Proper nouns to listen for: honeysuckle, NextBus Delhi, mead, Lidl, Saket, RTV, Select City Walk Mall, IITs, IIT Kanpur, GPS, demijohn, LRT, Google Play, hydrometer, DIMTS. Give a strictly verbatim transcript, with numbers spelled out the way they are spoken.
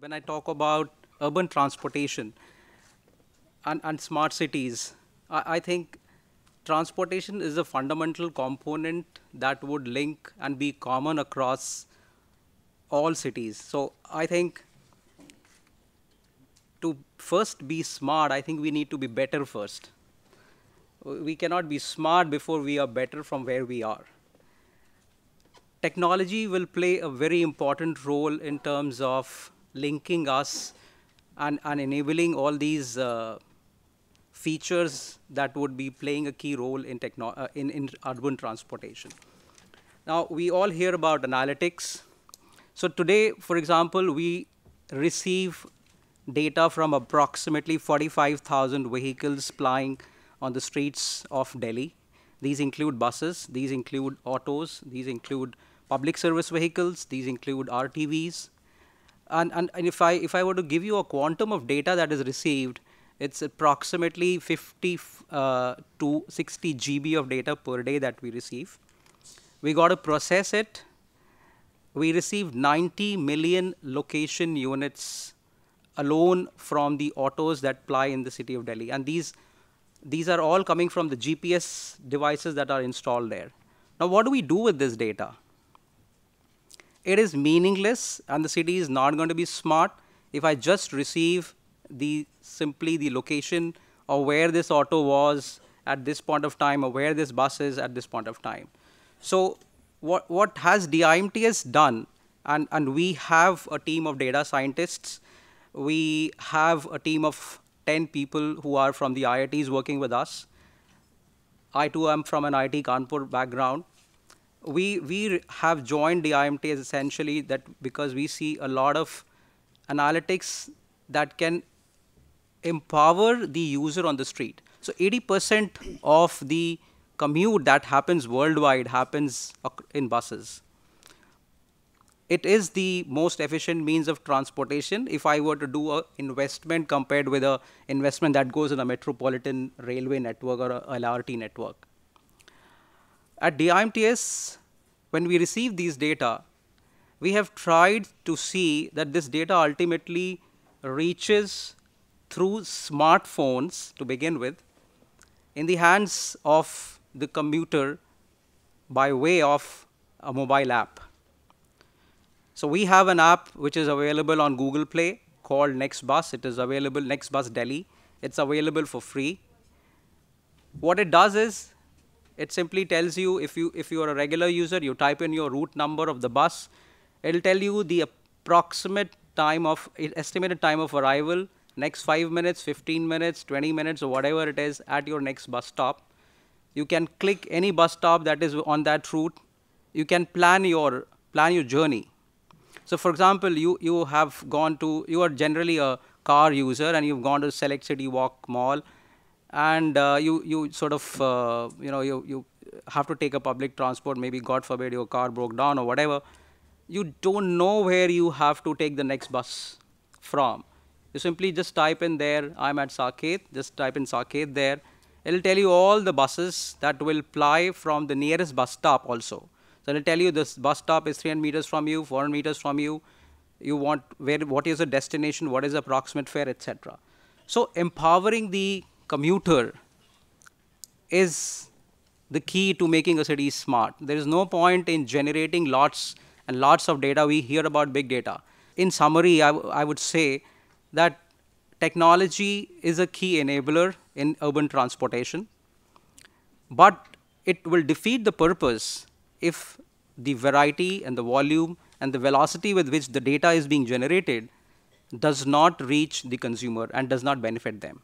When I talk about urban transportation and, and smart cities, I, I think transportation is a fundamental component that would link and be common across all cities. So I think to first be smart, I think we need to be better first. We cannot be smart before we are better from where we are. Technology will play a very important role in terms of linking us and, and enabling all these uh, features that would be playing a key role in, techno uh, in, in urban transportation. Now, we all hear about analytics. So today, for example, we receive data from approximately forty-five thousand vehicles plying on the streets of Delhi. These include buses, these include autos, these include public service vehicles, these include R T Vs. And, and, and if, I, if I were to give you a quantum of data that is received, it's approximately fifty to sixty G B of data per day that we receive. We got to process it. We received ninety million location units alone from the autos that ply in the city of Delhi. And these, these are all coming from the G P S devices that are installed there. Now, what do we do with this data? It is meaningless, and the city is not going to be smart if I just receive the simply the location or where this auto was at this point of time or where this bus is at this point of time. So what, what has D I M T S done? And, and we have a team of data scientists. We have a team of ten people who are from the I I Ts working with us. I too am from an I I T Kanpur background. We, we have joined D I M T S essentially that because we see a lot of analytics that can empower the user on the street. So eighty percent of the commute that happens worldwide happens in buses. It is the most efficient means of transportation if I were to do an investment compared with an investment that goes in a metropolitan railway network or a L R T network. At D I M T S, when we receive these data, we have tried to see that this data ultimately reaches through smartphones to begin with in the hands of the commuter by way of a mobile app. So we have an app which is available on Google Play called NextBus. It is available, NextBus Delhi. It's available for free. What it does is, it simply tells you if you if you are a regular user, you type in your route number of the bus. It'll tell you the approximate time of estimated time of arrival, next five minutes, fifteen minutes, twenty minutes, or whatever it is at your next bus stop. You can click any bus stop that is on that route. You can plan your plan your journey. So for example, you, you have gone to, you are generally a car user and you've gone to Select City Walk Mall and uh, you, you sort of, uh, you know, you, you have to take a public transport, maybe God forbid your car broke down or whatever. You don't know where you have to take the next bus from. You simply just type in there, I'm at Saket, just type in Saket there. It'll tell you all the buses that will ply from the nearest bus stop also. So it'll tell you this bus stop is three hundred meters from you, four hundred meters from you. You want where? What is the destination? What is the approximate fare, et cetera. So empowering the commuter is the key to making a city smart. There is no point in generating lots and lots of data. We hear about big data. In summary, I, I would say that technology is a key enabler in urban transportation, but it will defeat the purpose if the variety and the volume and the velocity with which the data is being generated does not reach the consumer and does not benefit them.